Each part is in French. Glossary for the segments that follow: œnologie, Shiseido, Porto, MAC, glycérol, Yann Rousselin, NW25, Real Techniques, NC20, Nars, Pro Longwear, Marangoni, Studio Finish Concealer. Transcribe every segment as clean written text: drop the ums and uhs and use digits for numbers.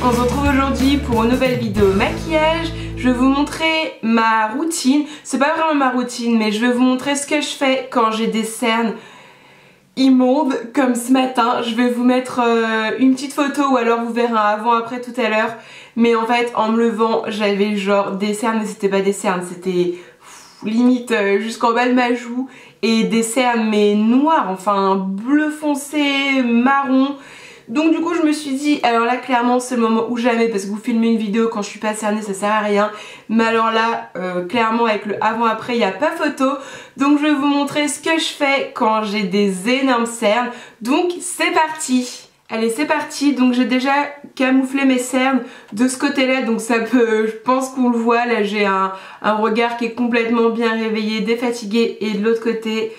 Salut, on se retrouve aujourd'hui pour une nouvelle vidéo maquillage. Je vais vous montrer ma routine. C'est pas vraiment ma routine, mais je vais vous montrer ce que je fais quand j'ai des cernes immondes, comme ce matin. Je vais vous mettre une petite photo ou alors vous verrez un avant-après tout à l'heure. Mais en fait, en me levant, j'avais genre des cernes, mais c'était pas des cernes, c'était limite jusqu'en bas de ma joue. Et des cernes, mais noires, enfin bleu foncé, marron. Donc du coup je me suis dit, alors là clairement c'est le moment ou jamais, parce que vous filmez une vidéo quand je suis pas cernée ça sert à rien, mais alors là clairement avec le avant après il n'y a pas photo. Donc je vais vous montrer ce que je fais quand j'ai des énormes cernes. Donc c'est parti. Allez, c'est parti. Donc j'ai déjà camouflé mes cernes de ce côté là, donc ça peut, je pense qu'on le voit là, j'ai un regard qui est complètement bien réveillé, défatigué, et de l'autre côté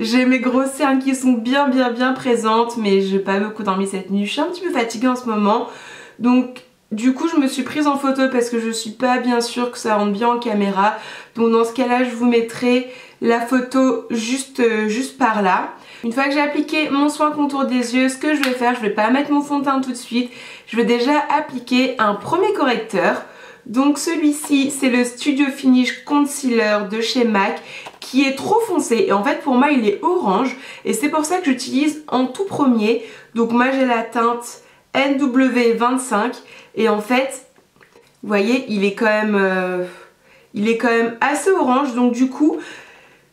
j'ai mes grosses cernes qui sont bien présentes, mais j'ai pas beaucoup dormi cette nuit, je suis un petit peu fatiguée en ce moment. Donc du coup je me suis prise en photo parce que je suis pas bien sûre que ça rentre bien en caméra. Donc dans ce cas là je vous mettrai la photo juste par là. Une fois que j'ai appliqué mon soin contour des yeux, ce que je vais faire, je vais pas mettre mon fond de teint tout de suite, je vais déjà appliquer un premier correcteur. Donc celui-ci c'est le Studio Finish Concealer de chez MAC, qui est trop foncé et en fait pour moi il est orange et c'est pour ça que j'utilise en tout premier. Donc moi j'ai la teinte NW25 et en fait vous voyez il est quand même assez orange. Donc du coup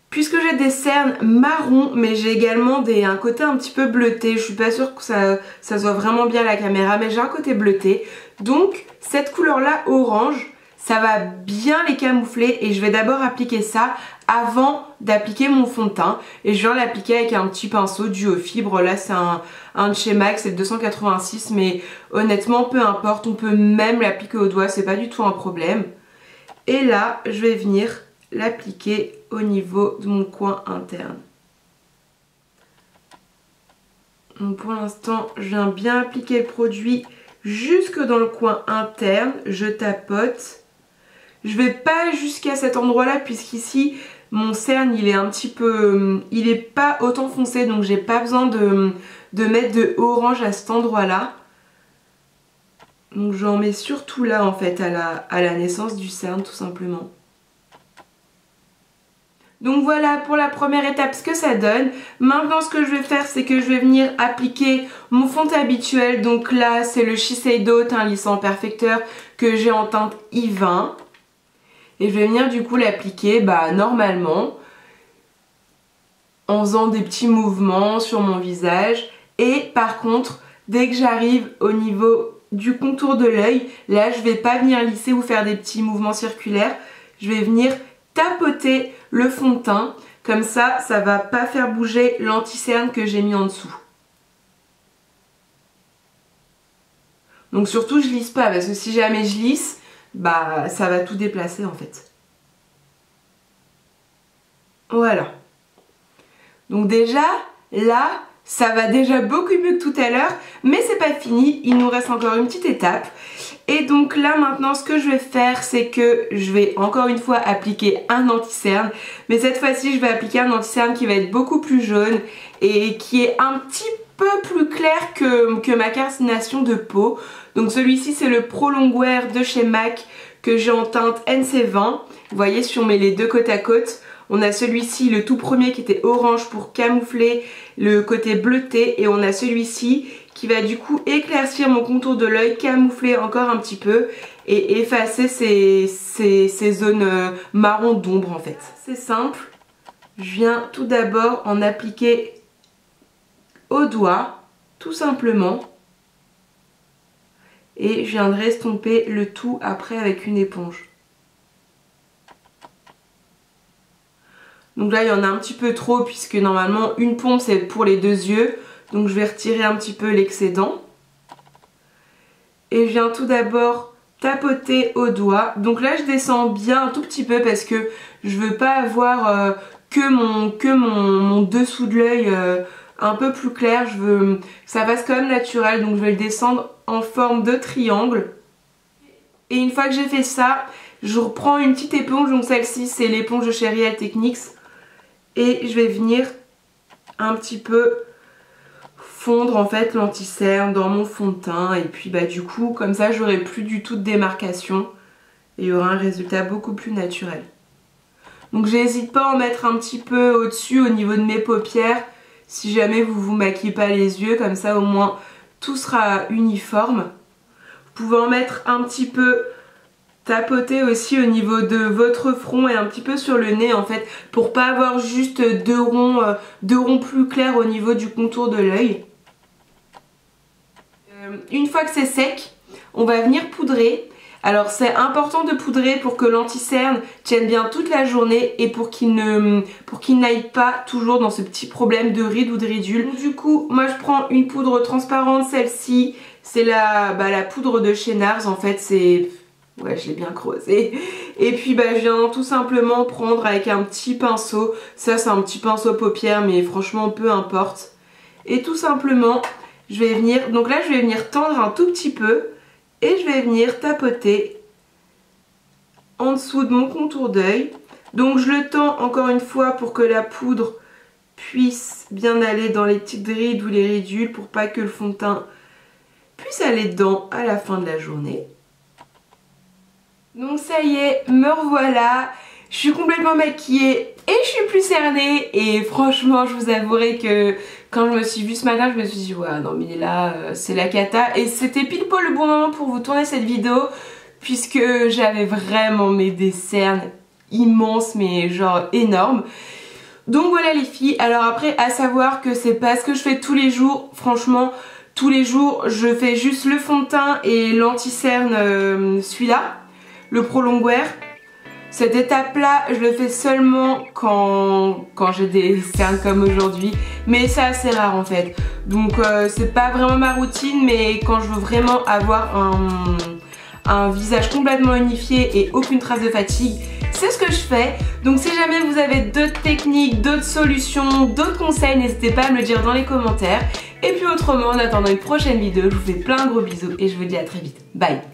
puisque j'ai des cernes marron mais j'ai également un côté un petit peu bleuté, je suis pas sûre que ça se voit vraiment bien à la caméra, mais j'ai un côté bleuté. Donc cette couleur là orange, ça va bien les camoufler et je vais d'abord appliquer ça avant d'appliquer mon fond de teint. Et je viens l'appliquer avec un petit pinceau dû aux fibres. Là c'est un de chez MAC, c'est le 286, mais honnêtement peu importe, on peut même l'appliquer au doigt, c'est pas du tout un problème. Et là je vais venir l'appliquer au niveau de mon coin interne. Donc pour l'instant je viens bien appliquer le produit jusque dans le coin interne, je tapote. Je vais pas jusqu'à cet endroit là puisqu'ici mon cerne il est un petit peu, il est pas autant foncé, donc j'ai pas besoin de mettre de orange à cet endroit là. Donc j'en mets surtout là en fait à la naissance du cerne tout simplement. Donc voilà pour la première étape ce que ça donne. Maintenant ce que je vais faire c'est que je vais venir appliquer mon fond habituel. Donc là c'est le Shiseido teint lissant perfecteur que j'ai en teinte I20. Et je vais venir du coup l'appliquer normalement en faisant des petits mouvements sur mon visage. Et par contre dès que j'arrive au niveau du contour de l'œil, là je vais pas venir lisser ou faire des petits mouvements circulaires. Je vais venir tapoter le fond de teint, comme ça, ça va pas faire bouger l'anti-cerne que j'ai mis en dessous. Donc surtout je lisse pas, parce que si jamais je lisse, ça va tout déplacer en fait. Voilà. Donc déjà, là, ça va déjà beaucoup mieux que tout à l'heure, mais c'est pas fini, il nous reste encore une petite étape. Et donc là maintenant ce que je vais faire c'est que je vais encore une fois appliquer un anti-cerne, mais cette fois-ci je vais appliquer un anti-cerne qui va être beaucoup plus jaune et qui est un petit peu plus clair que ma carnation de peau. Donc celui-ci c'est le Pro Longwear de chez MAC que j'ai en teinte NC20. Vous voyez si on met les deux côte à côte, on a celui-ci le tout premier qui était orange pour camoufler le côté bleuté, et on a celui-ci qui va du coup éclaircir mon contour de l'œil, camoufler encore un petit peu et effacer ces zones marron d'ombre en fait. C'est simple, je viens tout d'abord en appliquer au doigt tout simplement et je viendrai estomper le tout après avec une éponge. Donc là il y en a un petit peu trop puisque normalement une pompe c'est pour les deux yeux. Donc je vais retirer un petit peu l'excédent. Et je viens tout d'abord tapoter au doigt. Donc là je descends bien un tout petit peu parce que je veux pas avoir que mon dessous de l'œil un peu plus clair. Je veux que ça passe quand même naturel, donc je vais le descendre en forme de triangle. Et une fois que j'ai fait ça, je reprends une petite éponge. Donc celle-ci c'est l'éponge de chez Real Techniques. Et je vais venir un petit peu fondre en fait l'anti-cerne dans mon fond de teint, et puis bah du coup comme ça j'aurai plus du tout de démarcation et il y aura un résultat beaucoup plus naturel. Donc j'hésite pas à en mettre un petit peu au-dessus au niveau de mes paupières si jamais vous vous maquillez pas les yeux, comme ça au moins tout sera uniforme. Vous pouvez en mettre un petit peu, tapoter aussi au niveau de votre front et un petit peu sur le nez en fait, pour pas avoir juste deux ronds plus clairs au niveau du contour de l'œil. Une fois que c'est sec, on va venir poudrer. Alors c'est important de poudrer pour que l'anti-cerne tienne bien toute la journée et pour qu'il n'aille pas toujours dans ce petit problème de rides ou de ridules. Du coup moi je prends une poudre transparente, celle-ci c'est la poudre de chez Nars en fait, c'est... Ouais, je l'ai bien creusé. Et puis bah je viens tout simplement prendre avec un petit pinceau. Ça c'est un petit pinceau paupière mais franchement peu importe. Et tout simplement je vais venir, donc là je vais venir tendre un tout petit peu et je vais venir tapoter en dessous de mon contour d'œil. Donc je le tends encore une fois pour que la poudre puisse bien aller dans les petites rides ou les ridules, pour pas que le fond de teint puisse aller dedans à la fin de la journée. Donc ça y est, me revoilà, je suis complètement maquillée et je suis plus cernée, et franchement je vous avouerai que quand je me suis vue ce matin je me suis dit ouais non mais là c'est la cata, et c'était pile poil le bon moment pour vous tourner cette vidéo puisque j'avais vraiment des cernes immenses mais genre énormes. Donc voilà les filles, alors après à savoir que c'est pas ce que je fais tous les jours, franchement tous les jours je fais juste le fond de teint et l'anti-cerne celui-là, le Pro Longwear. Cette étape là je le fais seulement quand j'ai des cernes comme aujourd'hui, mais c'est assez rare en fait, donc c'est pas vraiment ma routine, mais quand je veux vraiment avoir un visage complètement unifié et aucune trace de fatigue, c'est ce que je fais. Donc si jamais vous avez d'autres techniques, d'autres solutions, d'autres conseils, n'hésitez pas à me le dire dans les commentaires, et puis autrement en attendant une prochaine vidéo je vous fais plein de gros bisous et je vous dis à très vite, bye.